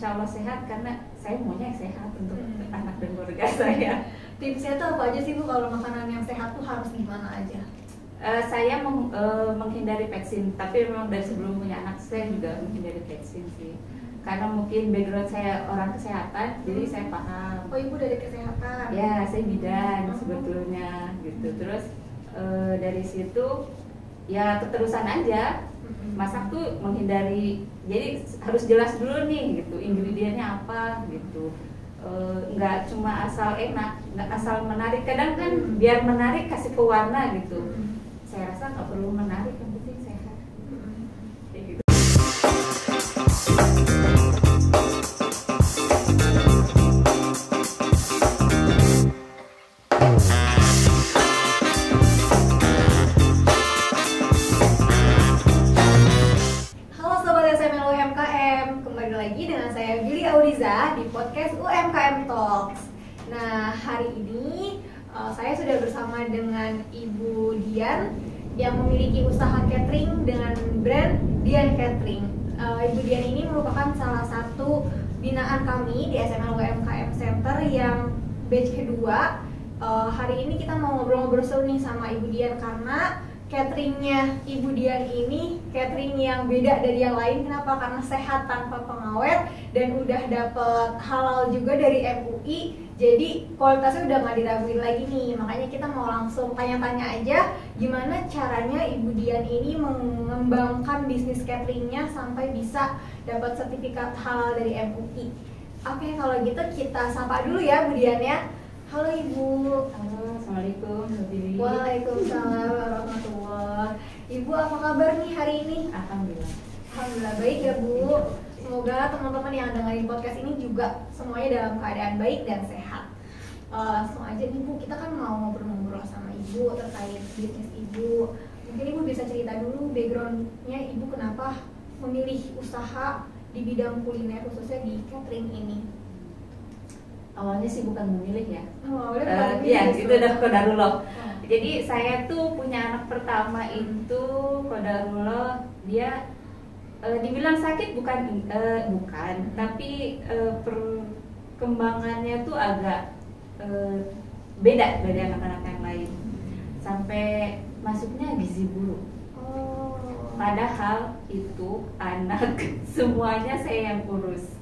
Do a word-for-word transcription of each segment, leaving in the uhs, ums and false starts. insya Allah sehat, karena saya maunya sehat untuk hmm. anak dan keluarga saya. Tipsnya tuh apa aja sih Bu, kalau makanan yang sehat tuh harus gimana aja? Uh, saya meng, uh, menghindari vaksin, tapi memang dari sebelum punya anak saya juga menghindari vaksin sih. Karena mungkin background saya orang kesehatan, jadi saya paham. Oh, Ibu dari kesehatan? Ya, saya bidan sebetulnya gitu. Terus e, dari situ ya keterusan aja. Masak tuh menghindari, jadi harus jelas dulu nih gitu ingredientnya apa gitu. E, nggak cuma asal enak, nggak asal menarik. Kadang kan biar menarik kasih ke warna gitu. Saya rasa nggak perlu menarik, yang penting sehat. Kayak gitu. Saya sudah bersama dengan Ibu Dian yang memiliki usaha catering dengan brand Dian Catering. Uh, Ibu Dian ini merupakan salah satu binaan kami di S M L U U M K M Center yang batch kedua. Uh, hari ini kita mau ngobrol-ngobrol seru nih sama Ibu Dian, karena cateringnya Ibu Dian ini catering yang beda dari yang lain. Kenapa? Karena sehat tanpa pengawet dan udah dapet halal juga dari M U I. Jadi kualitasnya udah nggak diraguin lagi nih, makanya kita mau langsung tanya-tanya aja gimana caranya Ibu Dian ini mengembangkan bisnis cateringnya sampai bisa dapat sertifikat halal dari M U I. Oke, kalau gitu kita sapa dulu ya Bu Dian ya. Halo Ibu. Halo, assalamualaikum. Waalaikumsalam warahmatullah. Ibu apa kabar nih hari ini? Alhamdulillah. Alhamdulillah baik ya Bu. Semoga teman-teman yang dengerin podcast ini juga semuanya dalam keadaan baik dan sehat. Uh, langsung aja nih Bu, kita kan mau ngobrol-ngobrol sama Ibu terkait bisnis Ibu. Mungkin Ibu bisa cerita dulu backgroundnya Ibu kenapa memilih usaha di bidang kuliner khususnya di catering ini. Awalnya sih bukan memilih ya. Oh, uh, iya, itu udah kodarullah. Hmm. Jadi saya tuh punya anak pertama itu kodarullah, dia E, dibilang sakit bukan, e, bukan, tapi e, perkembangannya tuh agak e, beda dari anak-anak yang lain. Sampai masuknya gizi buruk. Oh. Padahal itu anak semuanya saya yang urus.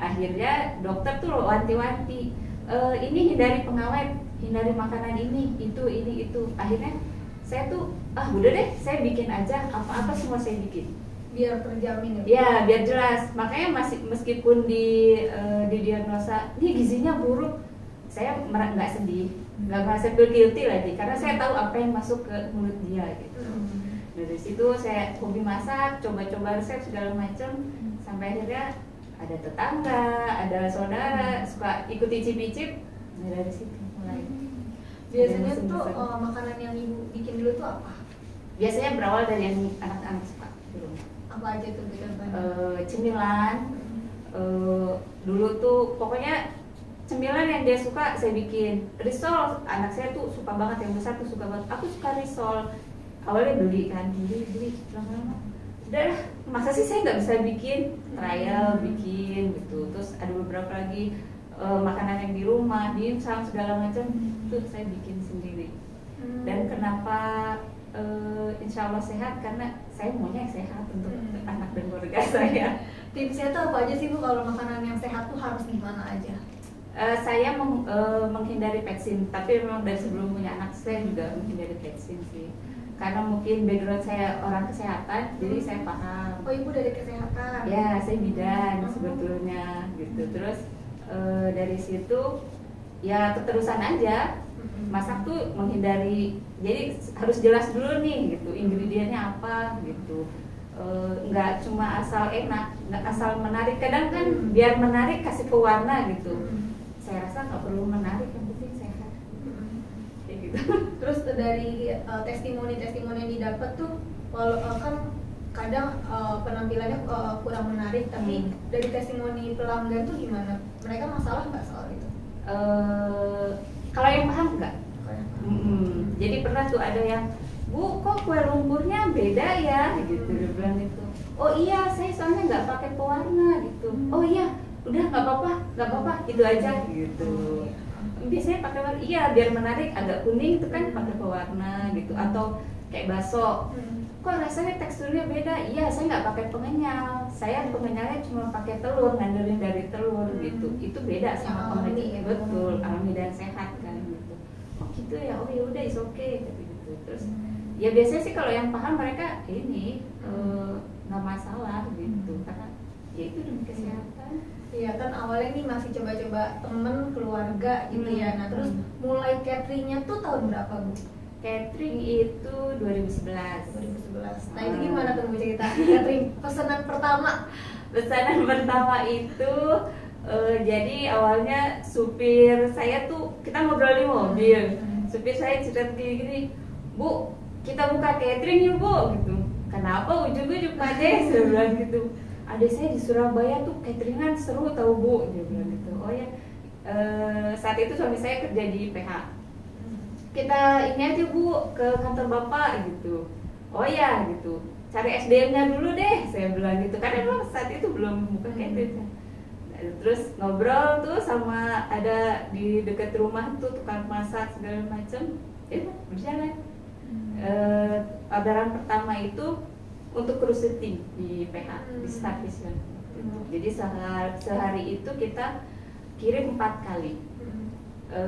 Akhirnya dokter tuh wanti-wanti, e, ini hindari pengawet, hindari makanan ini, itu, ini, itu. Akhirnya saya tuh, ah udah deh, saya bikin aja, apa-apa semua saya bikin. Biar terjamin ya? Ya, biar jelas. Makanya masih meskipun di uh, di diagnosa ini gizinya buruk, saya merasa nggak sedih, nggak merasa feel guilty lagi, karena saya tahu apa yang masuk ke mulut dia gitu. Hmm. Dari situ saya hobi masak, coba-coba resep segala macam, hmm. sampai akhirnya ada tetangga, ada saudara hmm. suka ikut icip-icip. Nah, dari situ mulai. Hmm. Biasanya tuh uh, makanan yang Ibu bikin dulu tuh apa? Biasanya berawal dari yang anak-anak suka dulu. Apa aja tuh bedanya? Uh, cemilan uh, dulu tuh pokoknya cemilan yang dia suka saya bikin. Risol anak saya tuh suka banget, yang besar tuh suka banget. Aku suka risol. Awalnya beli kan, beli beli lama-lama. Udah, masa sih saya nggak bisa bikin? Trial bikin gitu. Terus ada beberapa lagi uh, makanan yang di rumah, dimsum segala macam itu saya bikin sendiri. Dan kenapa? Uh, insya Allah sehat, karena saya maunya sehat untuk hmm. anak dan keluarga saya. Tipsnya tuh apa aja sih Bu, kalau makanan yang sehat tuh harus gimana aja? Uh, saya meng, uh, menghindari vaksin, tapi memang dari sebelum punya anak saya juga menghindari vaksin sih. Karena mungkin background saya orang kesehatan, jadi saya paham. Oh Ibu dari kesehatan? Ya, saya bidan hmm. sebetulnya gitu. Terus uh, dari situ ya keterusan aja. Masak tuh menghindari, jadi harus jelas dulu nih gitu ingredientnya apa gitu. E, nggak cuma asal enak, nggak asal menarik. Kadang kan biar menarik kasih ke warna gitu. Saya rasa nggak perlu menarik, yang penting sehat. Kayak gitu. Terus dari uh, testimoni-testimoni yang didapat tuh, walau uh, kan kadang uh, penampilannya uh, kurang menarik, tapi hmm. dari testimoni pelanggan tuh gimana? Mereka masalah nggak soal itu? Uh, Kalau yang paham nggak? Hmm, jadi pernah tuh ada yang, Bu, kok kue lumpurnya beda ya? Gitu, dia bilang itu. oh iya saya soalnya nggak pakai pewarna gitu, oh iya udah nggak apa-apa nggak apa-apa gitu aja gitu. Biasanya pakai warna, iya biar menarik agak kuning itu kan pakai pewarna gitu, atau kayak bakso kok rasanya teksturnya beda, iya saya nggak pakai pengenyal, saya pengenyalnya cuma pakai telur, ngandelin dari telur gitu, itu beda sama alami, betul alami dan sehat kan gitu. Oh gitu ya, oh ya udah is oke gitu. Terus ya biasanya sih kalau yang paham mereka ini nggak eh, masalah gitu, karena ya itu demi kesehatan. Iya kan awalnya nih masih coba-coba temen keluarga gitu hmm. ya. Nah terus mulai cateringnya tuh tahun berapa Bu? Catering itu dua ribu sebelas. dua ribu sebelas. Nah itu gimana tuh Bu cerita catering pesanan pertama? Pesanan pertama itu uh, jadi awalnya supir saya tuh kita ngobrol di mobil. Hmm. Supir saya cerita gini-gini, Bu, kita buka catering yuk Bu, gitu. Kenapa ujung-ujung aja sebulan gitu? Adik saya di Surabaya tuh cateringan seru tau Bu, dia bilang gitu. Oh ya, e, saat itu suami saya kerja di P H. Kita ini aja Bu ke kantor bapak gitu. Oh ya gitu, cari S D M-nya dulu deh, saya bilang gitu. Karena memang saat itu belum buka catering. Terus ngobrol tuh sama ada di dekat rumah tuh tukang masak segala macam. Itu berjalan. Eh, orderan pertama itu untuk cruising di P H, hmm. di Star Vision. Hmm. Jadi sehari, sehari itu kita kirim empat kali. Hmm. E,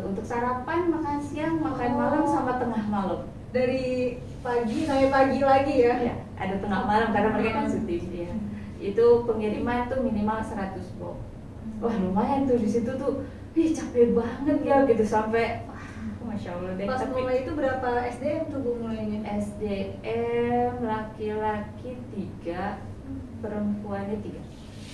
untuk sarapan, makan siang, makan oh. malam, sama tengah malam. Dari pagi sampai pagi lagi ya? Iya, ada tengah malam karena mereka kan syuting. Ya. Hmm. Itu pengiriman tuh minimal seratus box. Wah lumayan tuh di situ tuh, ih capek banget ya gitu sampai. Masya Allah deh. Pas tapi, mulai itu berapa S D M tuh Bu mulainya? S D M laki-laki tiga, hmm. perempuannya tiga.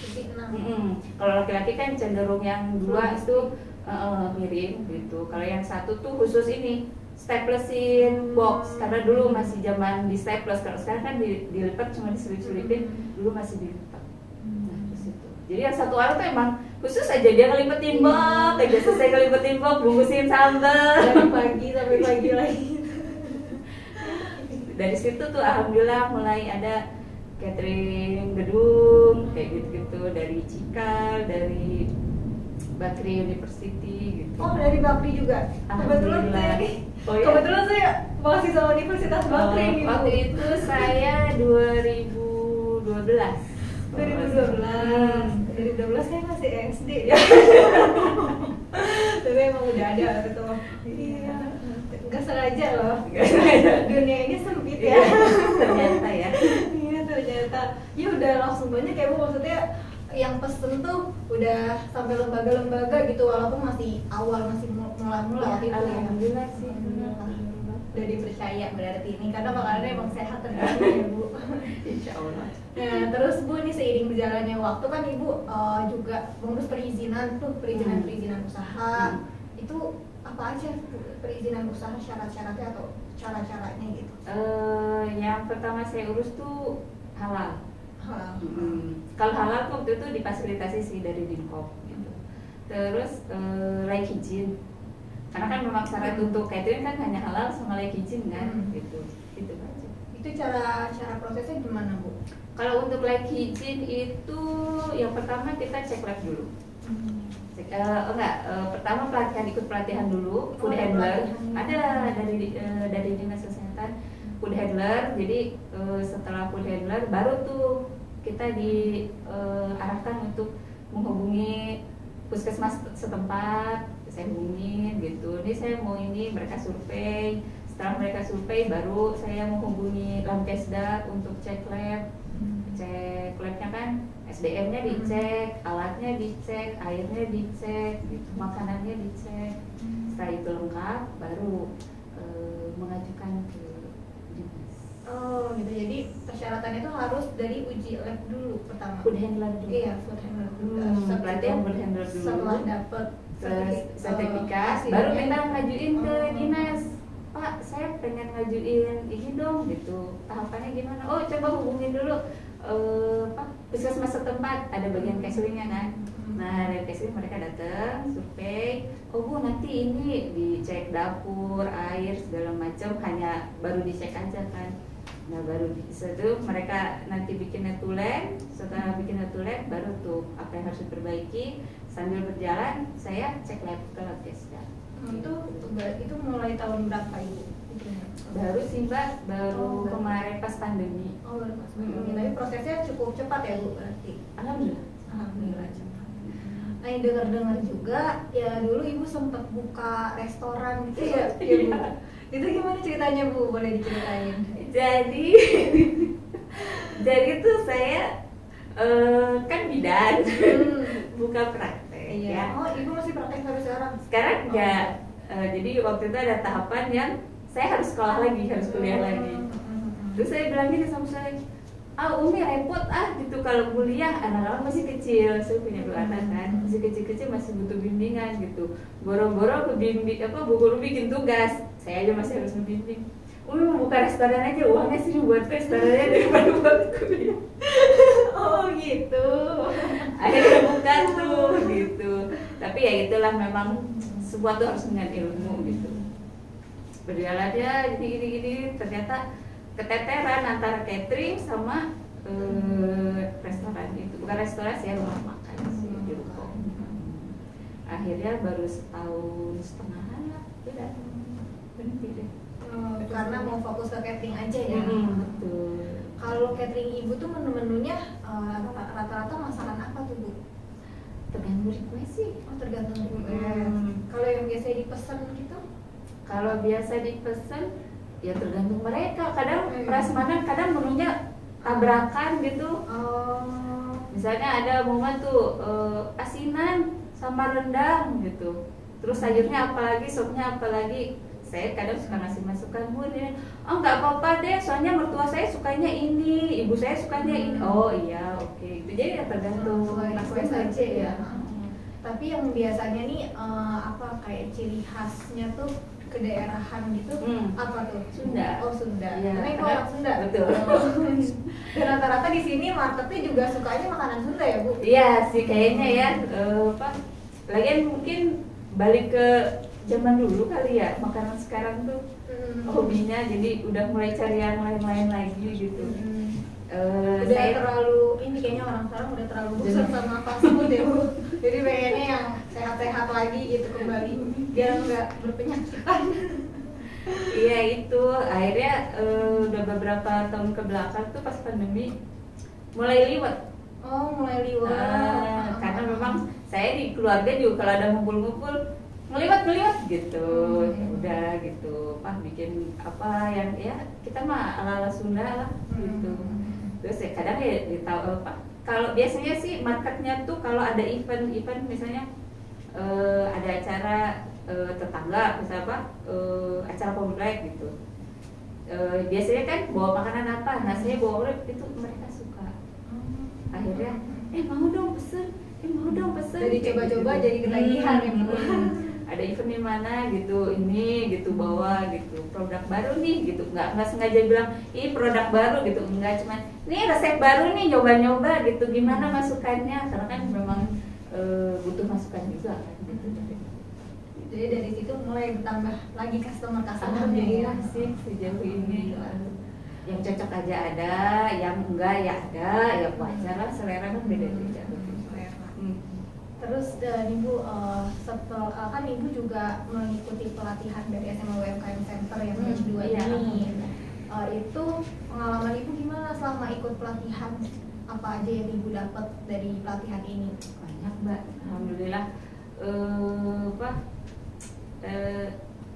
Jadi enam. Hmm. Kalau laki-laki kan cenderung yang dua itu uh, mirip gitu. Kalau yang satu tuh khusus ini staplesin box, karena dulu masih zaman di staples. Kalau sekarang kan dilipat cuma diselip-selipin, hmm. dulu masih dilipat. Hmm. Nah terus itu. Jadi yang satu orang tuh emang khusus aja dia ngelipetin box, aja selesai ngelipetin box, bungkusin sambal dari pagi sampai pagi lagi. Dari situ tuh alhamdulillah mulai ada catering gedung kayak gitu-gitu, dari Cikal, dari Bakri University gitu. Oh dari Bakri juga? Kebetulan saya nih, oh, iya? Kebetulan saya mahasiswa Universitas Bakri oh, gitu. Waktu itu saya dua ribu dua belas. dua ribu dua belas saya masih S D ya. Tapi emang udah ada gitu. Iya. Gak sengaja loh. Gak sengaja. Dunia ini sempit ya. Ternyata ya. Iya ternyata. Ya udah langsung banyak ya Bu, maksudnya yang pesen tuh udah sampai lembaga-lembaga gitu walaupun masih awal masih mula-mula waktu itu ya. Alhamdulillah sih. Udah dipercaya berarti ini karena makanannya emang sehat ternyata ya Bu. Insya Allah. Nah terus Bu nih seiring berjalannya waktu kan Ibu uh, juga mengurus perizinan tuh perizinan perizinan usaha hmm. itu apa aja perizinan usaha syarat-syaratnya atau cara-caranya gitu? Uh, yang pertama saya urus tuh halal. Halal. Hmm. Kalau halal waktu itu difasilitasi sih dari BIMKOP gitu. Terus uh, layak izin. Karena kan memang syarat untuk catering kan hanya halal sama layak izin kan, hmm. gitu, gitu aja. Itu cara cara prosesnya gimana Bu? Kalau untuk layak izin itu yang pertama kita cek lab dulu. Hmm. Cek, uh, enggak, uh, pertama pelatihan ikut pelatihan dulu, food oh, handler. Ada dari uh, dari dinas kesehatan food handler. Jadi uh, setelah food handler baru tuh kita diarahkan uh, untuk menghubungi puskesmas setempat, saya hubungin gitu, ini saya mau ini, mereka survei. Setelah mereka survei baru saya menghubungi Lamkesda untuk cek lab. Cek labnya kan S D M-nya dicek, alatnya dicek, airnya dicek, gitu. Makanannya dicek. Setelah itu lengkap baru e, mengajukan ke dinas. Oh gitu, jadi persyaratannya itu harus dari uji lab dulu pertama. Food handler dulu. Iya, food handler dulu. Hmm, setelah food handler dulu. Setelah dapat sertifikat, baru kita ngajuin ke dinas. Pak, saya pengen ngajuin ini dong, gitu. Tahapannya gimana? Oh, coba hubungin dulu uh, Pak puskesmas setempat. Ada bagian catering-nya kan? Nah, dari catering mereka datang, survei. Oh Bu, nanti ini dicek dapur, air segala macam. Hanya baru dicek aja kan. Nah baru itu mereka nanti bikin netulen, setelah bikin netulen baru tuh apa yang harus diperbaiki. Sambil berjalan saya cek lab ke Lamkesda. Untuk itu mulai tahun berapa ini? Baru sih Mbak, baru oh, kemarin pas pandemi. Oh baru pas pandemi. Hmm. Tapi prosesnya cukup cepat ya Bu berarti? Alhamdulillah. Alhamdulillah cepat. Nah yang dengar-dengar juga ya dulu Ibu sempat buka restoran gitu ya, ya Bu. Itu gimana ceritanya Bu? Boleh diceritain? Jadi, jadi tuh saya uh, kan bidan, hmm. buka praktek. Iya. Ya. Oh, Ibu masih praktek sampai sekarang? Sekarang enggak. Oh. Uh, jadi waktu itu ada tahapan yang saya harus sekolah lagi, harus kuliah hmm. lagi. Terus saya bilang gini sama saya, ah Umi repot ah gitu kalau kuliah, anak-anak masih kecil, saya punya dua anak kan, masih kecil-kecil masih butuh bimbingan gitu. Boro-boro aku bimbing, apa Bu Guru bikin tugas, saya aja masih harus membimbing. Umi mau buka restoran aja, uangnya sih buat restorannya daripada buat kuliah. Oh gitu. Akhirnya buka tuh gitu. Tapi ya itulah memang semua tuh harus dengan ilmu gitu. Berjalan aja gini-gini, ternyata keteteran antara catering sama eh, restoran itu. Bukan restoran sih, rumah makan sih di Ruko. Akhirnya baru setahun setengah lah, udah berhenti deh. Oh, karena mau fokus ke catering aja ya. Hmm, betul. Kalau catering Ibu tuh menu-menunya rata-rata uh, masakan apa tuh Bu? Tergantung request sih. Oh tergantung request. Hmm. Kalau yang biasanya dipesan gitu? Kalau biasa dipesan, ya tergantung mereka. Kadang hmm. prasmanan, kadang menunya tabrakan gitu. Oh. Misalnya ada momen tuh uh, asinan sama rendang gitu. Terus sayurnya apalagi, sopnya apalagi. Saya kadang suka ngasih masukan Bu, dia, oh nggak apa-apa deh, soalnya mertua saya sukanya ini, ibu saya sukanya ini. Oh iya, oke. Okay. Itu jadi ya tergantung request aja ya. Tapi yang biasanya nih uh, apa kayak ciri khasnya tuh kedaerahan gitu, hmm. apa tuh? Sunda. Oh Sunda. Ya, karena itu orang Sunda. Betul. Dan rata-rata di sini marketnya juga sukanya makanan Sunda ya Bu? Iya sih kayaknya ya. Uh, apa? Lagian mungkin balik ke zaman dulu kali ya, makanan sekarang tuh hmm. hobinya jadi udah mulai cari yang lain-lain lagi gitu. Hmm. Uh, udah saya terlalu ini kayaknya orang sekarang udah terlalu bosan sama fast food ya Bu. Jadi pengennya yang sehat-sehat lagi gitu kembali biar nggak berpenyakitan. Iya itu akhirnya uh, udah beberapa tahun kebelakang tuh pas pandemi mulai liwat. Oh mulai liwat. Uh, karena memang saya di keluarga juga kalau ada ngumpul-ngumpul meliwat-meliwat gitu. Hmm. Ya udah gitu Pak bikin apa yang ya kita mah ala-ala Sunda lah gitu. Hmm. Terus ya kadang ya ditahu Pak kalau biasanya sih marketnya tuh kalau ada event-event misalnya uh, ada acara uh, tetangga misalnya apa uh, acara komplek gitu uh, biasanya kan bawa makanan apa nah saya bawa urut itu mereka suka akhirnya eh mau dong pesen eh mau dong pesen jadi coba-coba gitu. Jadi ketagihan ya Bu. Ada event di mana gitu ini gitu bawa gitu produk baru nih gitu nggak nggak sengaja bilang ih produk baru gitu enggak cuman nih resep baru nih nyoba-nyoba gitu gimana masukannya karena kan memang e, butuh masukan juga kan gitu. Jadi dari situ mulai bertambah lagi customer customernya ya sih sejauh ini yang cocok aja ada yang enggak ya ada ya wajar lah selera kan beda-beda. Terus dan Ibu uh, setel, uh, kan Ibu juga mengikuti pelatihan dari S M L U U M K M Center yang hmm, dua iya, ini iya. Uh, itu pengalaman Ibu gimana selama ikut pelatihan apa aja yang Ibu dapat dari pelatihan ini? Banyak Mbak, alhamdulillah uh, apa, uh,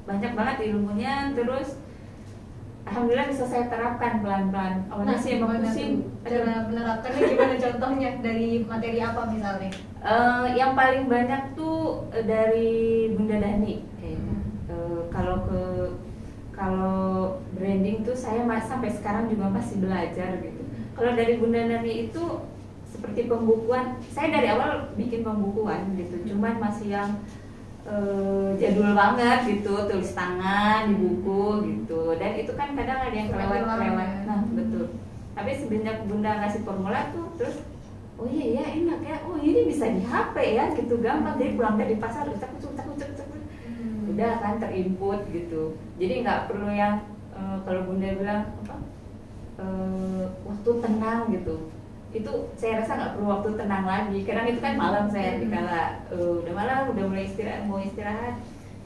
banyak banget ilmunya terus alhamdulillah bisa saya terapkan pelan-pelan. Awalnya nah, sih emang pusing. Cara menerapkannya gimana contohnya dari materi apa misalnya? Uh, yang paling banyak tuh dari Bunda Dhani. Hmm. Uh, kalau ke kalau branding tuh saya mas, sampai sekarang juga masih belajar gitu. Kalau dari Bunda Dhani itu seperti pembukuan. Saya dari awal bikin pembukuan gitu. Cuman masih yang Uh, jadul banget gitu tulis tangan di buku gitu dan itu kan kadang ada yang kelewat-kelewat nah betul tapi sebenarnya Bunda ngasih formula tuh terus oh iya iya enak ya oh ini bisa di H P ya gitu gampang jadi pulang dari pasar cek cek cek cek udah kan terinput gitu jadi nggak perlu yang uh, kalau Bunda bilang apa uh, waktu tenang gitu. Itu saya rasa nggak perlu waktu tenang lagi, karena itu kan malam saya dikala uh, udah malam, udah mulai istirahat, mau istirahat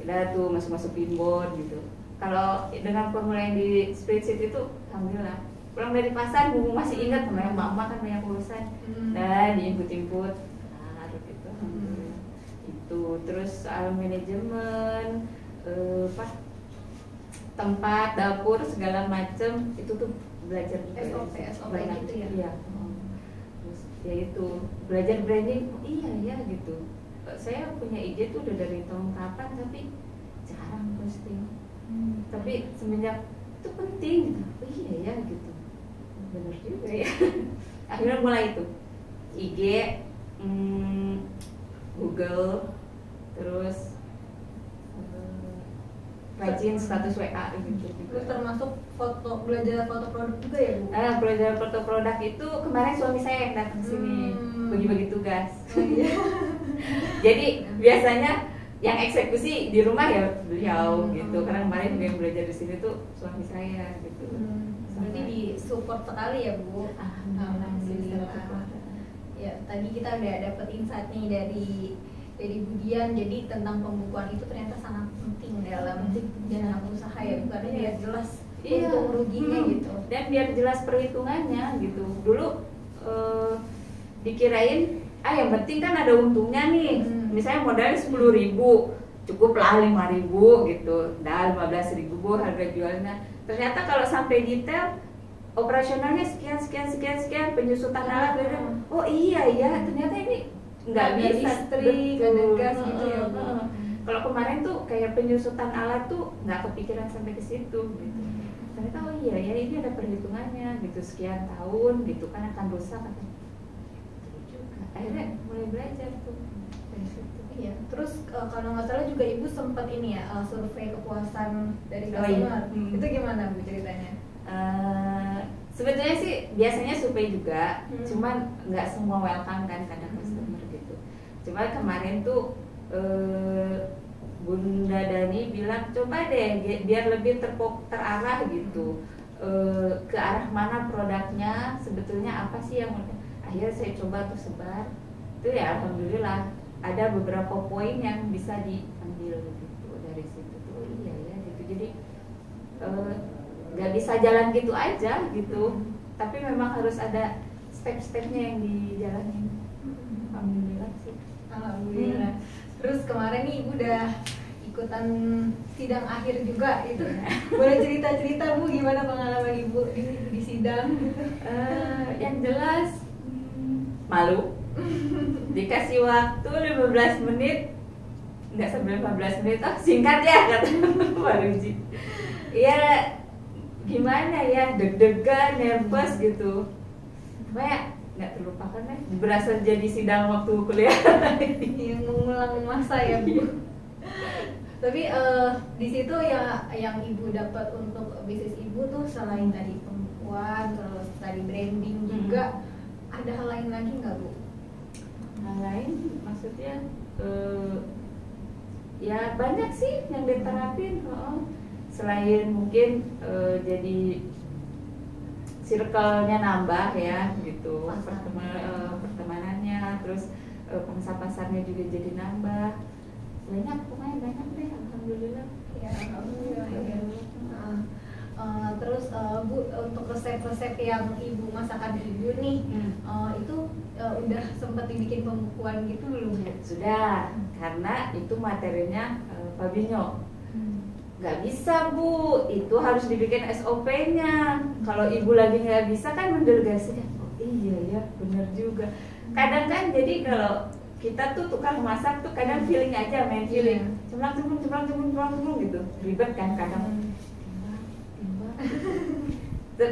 udah tuh masuk-masuk pinboard gitu. Kalau dengan formula yang di spreadsheet itu, alhamdulillah pulang dari pasar, buku masih ingat, namanya mama kan banyak urusan hmm. dan diinput-input nah, gitu. hmm. Itu terus soal manajemen eh, apa, tempat, dapur, segala macem itu tuh belajar S O P, S O P gitu ya? Iya. Ya itu, belajar branding, iya ya gitu. Saya punya ide tuh udah dari tahun kapan, tapi jarang posting. hmm. Tapi semenjak itu penting, gitu. Oh, iya ya gitu, bener juga ya. Akhirnya mulai itu I G, mm, Google, terus rajin status W A gitu. Terus termasuk foto, belajar foto produk juga ya Bu? Ah, belajar foto produk itu kemarin suami saya yang datang sini hmm. bagi-bagi tugas. Oh, iya. Jadi biasanya yang eksekusi di rumah ya beliau hmm. gitu. Karena kemarin juga yang belajar di sini tuh suami saya gitu. Hmm. Berarti di support sekali ya Bu? Alhamdulillah. Ah, ya tadi kita udah dapet insight nih dari dari Bu Dian, jadi tentang pembukuan itu ternyata sangat penting dalam jalan usaha ya, bukan biar jelas iya. untung ruginya hmm. gitu, dan biar jelas perhitungannya gitu. Dulu eh, dikirain ah yang penting kan ada untungnya nih, hmm. misalnya modalnya sepuluh ribu cukup lah lima ribu gitu, dah lima belas ribu bu harga jualnya. Ternyata kalau sampai detail operasionalnya sekian sekian sekian sekian, penyusutan alat, hmm. oh iya ya ternyata ini nggak bisa listrik, gas gitu ya. Uh, Kalau kemarin tuh kayak penyusutan alat tuh nggak kepikiran sampai ke situ. Gitu. Ternyata oh iya ya ini ada perhitungannya gitu, sekian tahun gitu kan akan rusak. Akhirnya mulai belajar tuh dari situ. Iya. Terus uh, kalau nggak salah juga Ibu sempat ini ya uh, survei kepuasan dari customer. Oh, iya. hmm. Itu gimana Bu ceritanya? Uh, Sebetulnya sih biasanya survei juga, hmm. cuman nggak semua welcome kan kadang customer. Hmm. Coba kemarin tuh eh, Bunda Dhani bilang coba deh biar lebih terpok terarah gitu, eh, ke arah mana produknya, sebetulnya apa sih yang akhirnya saya coba tuh sebar itu ya. Alhamdulillah ada beberapa poin yang bisa diambil gitu dari situ tuh. Iya ya gitu, jadi nggak eh, bisa jalan gitu aja gitu, tapi memang harus ada step-stepnya yang dijalani. Alhamdulillah sih. Alhamdulillah. Hmm. Terus kemarin nih Ibu udah ikutan sidang akhir juga itu. Boleh cerita-cerita Bu gimana pengalaman Ibu di, di sidang? Uh, yang jelas hmm, malu. Dikasih waktu lima belas menit, enggak sampai lima belas menit, oh singkat ya kata Pak Ruji. Iya gimana ya, deg-degan, nervous gitu. Kayak nggak terlupakan ya, berasa jadi sidang waktu kuliah. Yang mengulang masa ya Bu. Tapi uh, di situ ya yang Ibu dapat untuk bisnis Ibu tuh selain tadi pembukuan, terus tadi branding juga, hmm. ada hal lain lagi nggak Bu? Hal lain maksudnya uh, ya banyak sih yang diterapin. Oh, selain mungkin uh, jadi circle-nya nambah ya gitu, pertemanan, eh, pertemanannya, terus eh, pangsa-pasarnya juga jadi nambah. Banyak pokoknya, banyak deh alhamdulillah. Ya, alhamdulillah. Ya. Nah, uh, terus uh, Bu untuk resep-resep yang Ibu masakan dulu nih, hmm. uh, itu uh, udah sempat dibikin pembukuan gitu belum? Sudah, hmm. karena itu materinya uh, Pak Binyo. Nggak bisa Bu, itu harus dibikin S O P-nya. Kalau Ibu lagi nggak bisa kan mendelegasikan. Oh, iya ya, bener juga. Kadang kan jadi kalau kita tuh tukang masak tuh kadang feeling aja, main feeling. Cemlang cemlung cemlang cemlung cemlang cemlung gitu. Ribet kan kadang.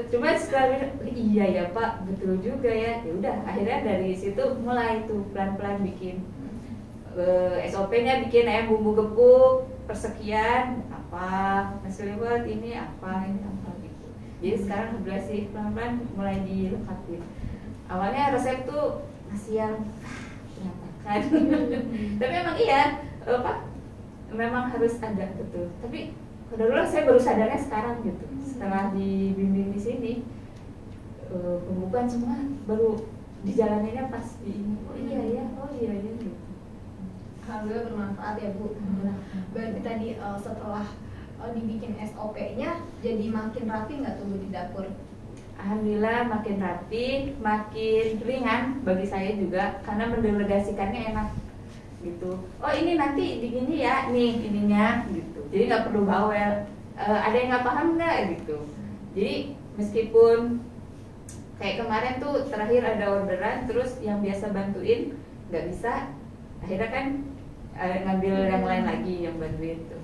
Cuma setelah iya ya Pak, betul juga ya. Ya udah, akhirnya dari situ mulai tuh pelan-pelan bikin uh, S O P-nya, bikin ayam bumbu gepuk persekian apa, nasi liwet ini apa, ini apa gitu. Jadi sekarang sebelah sih pelan-pelan mulai dilengkapi. Awalnya resep tuh nasi yang berantakan, tapi memang iya, Pak, memang harus ada gitu. Tapi udah dulu saya baru sadarnya sekarang gitu, setelah dibimbing di sini. uh, pembukaan, cuma baru dijalaninnya pas di ini. Oh iya ya, oh iya ya. Alhamdulillah bermanfaat ya Bu. Berarti tadi uh, setelah uh, dibikin S O P-nya, jadi makin rapi nggak tuh di dapur? Alhamdulillah makin rapi, makin ringan bagi saya juga karena mendelegasikannya enak gitu. Oh ini nanti di gini ya, nih ininya gitu. Jadi nggak perlu bawel. Uh, ada yang nggak paham nggak gitu. Jadi meskipun kayak kemarin tuh terakhir ada orderan, terus yang biasa bantuin nggak bisa, akhirnya kan uh, ngambil hmm. yang lain lagi yang bantuin tuh.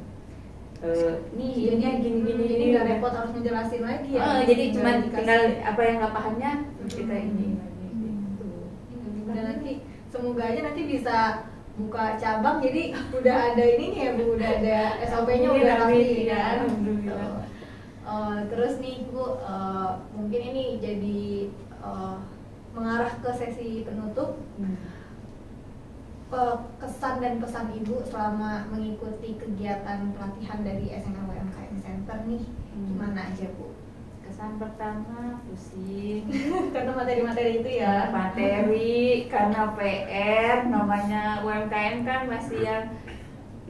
Uh, nih jadinya gini-gini ini nggak repot harus ngejelasin lagi ya. Uh, jadi cuma tinggal apa yang nggak pahamnya kita ini. Gitu. Dan nanti semoga aja nanti bisa buka cabang, jadi udah ada ininya ya Bu, udah ada S O P-nya udah rapi kan. Alhamdulillah. Uh, terus nih Bu, uh, mungkin ini jadi uh, mengarah ke sesi penutup. Hmm. Kesan dan pesan Ibu selama mengikuti kegiatan pelatihan dari S M L U U M K M Center nih, hmm. gimana aja Bu? Kesan pertama pusing karena materi-materi itu ya, materi karena P R, namanya U M K M kan masih yang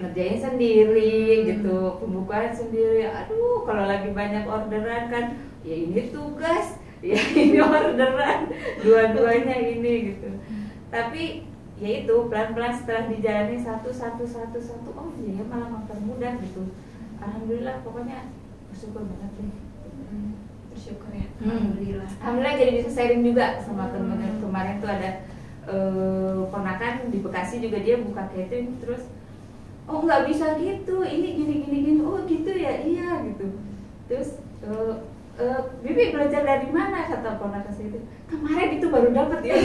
ngerjain sendiri hmm. gitu, pembukaan sendiri. Aduh, kalau lagi banyak orderan kan ya ini tugas, ya ini orderan, dua-duanya ini gitu. Tapi ya itu pelan-pelan setelah dijalani satu satu satu satu oh iya malah mempermudah gitu. Alhamdulillah, pokoknya bersyukur banget deh. Hmm, bersyukur ya. Hmm. Alhamdulillah. Alhamdulillah jadi bisa sharing juga sama teman hmm. kemarin tuh ada uh, ponakan di Bekasi juga, dia buka catering terus oh nggak bisa gitu, ini gini gini gini, oh gitu ya iya gitu. Terus uh, Uh, Bibi belajar dari mana, kata ponakan itu kemarin itu baru dapat ya,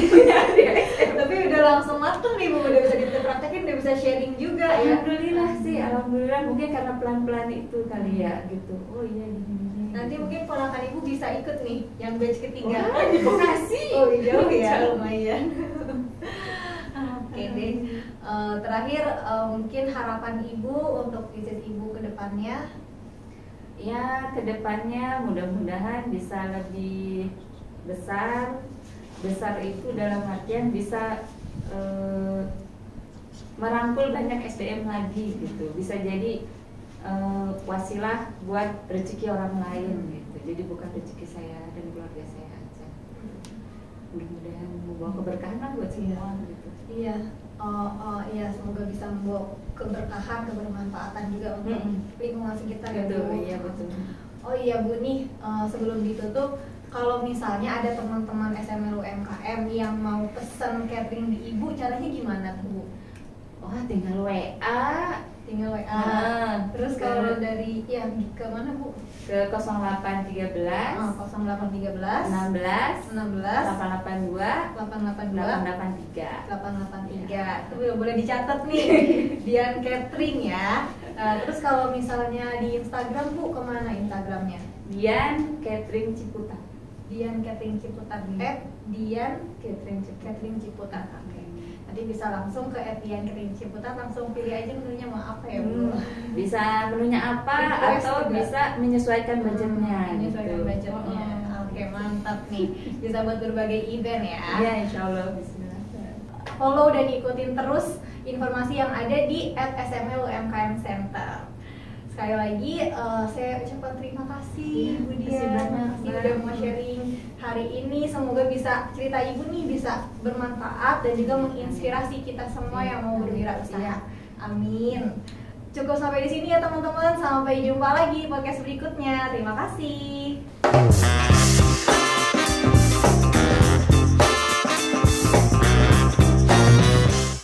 ya. Tapi udah langsung matang nih Bu, udah bisa dipraktekin, udah bisa sharing juga. Alhamdulillah ya. Sih, alhamdulillah mungkin karena pelan-pelan itu kali ya gitu. Oh iya, iya, iya. Nanti mungkin ponakan Ibu bisa ikut nih yang batch ketiga. Oh, di Bekasi. Oh jauh ya, lumayan. Oke deh. Uh, terakhir uh, mungkin harapan Ibu untuk bisnis Ibu ke depannya. Ya, kedepannya mudah-mudahan bisa lebih besar. Besar itu dalam artian bisa e, merangkul banyak S D M lagi gitu. Bisa jadi e, wasilah buat rezeki orang lain gitu. Jadi bukan rezeki saya dan keluarga saya aja. Mudah-mudahan membawa keberkahan buat semua gitu. Iya, oh, oh, iya, semoga bisa membawa keberkahan, kebermanfaatan juga untuk hmm. lingkungan sekitar ya Bu. Iya, betul. Oh iya Bu, nih uh, sebelum ditutup, kalau misalnya ada teman-teman S M L U U M K M yang mau pesan catering di Ibu, caranya gimana Bu? Wah, oh, tinggal W A, tinggal W A. Ah, terus kalau ke, dari yang ke mana Bu? Ke nol delapan satu tiga, oh, nol delapan satu tiga, enam satu enam, delapan delapan dua, delapan delapan dua, delapan delapan tiga, delapan delapan tiga. Ya. Itu boleh dicatat nih, Dian Catering ya. Uh, terus kalau misalnya di Instagram Bu, kemana Instagramnya? Dian Catering Ciputat. Dian Catering Ciputat. At Dian Catering Catering Ciputat. Oke. Okay. Nanti bisa langsung ke Dian Catering Ciputat, langsung pilih aja menunya mau apa ya Bu. Hmm. Bisa menunya apa request atau juga bisa menyesuaikan budgetnya. Hmm, menyesuaikan gitu. budgetnya. Oh. Oke, mantap nih. Bisa buat berbagai event ya. Iya, insyaallah. Bismillah. Follow dan ikutin terus informasi yang ada di at S M L U M K M Center. Sekali lagi uh, saya ucapkan terima kasih Bu Dian, terima kasih sudah mau sharing hari ini. Semoga bisa cerita Ibu nih bisa bermanfaat dan juga menginspirasi kita semua yang mau berwirausaha. Amin. Cukup sampai di sini ya teman-teman. Sampai jumpa lagi di podcast berikutnya. Terima kasih.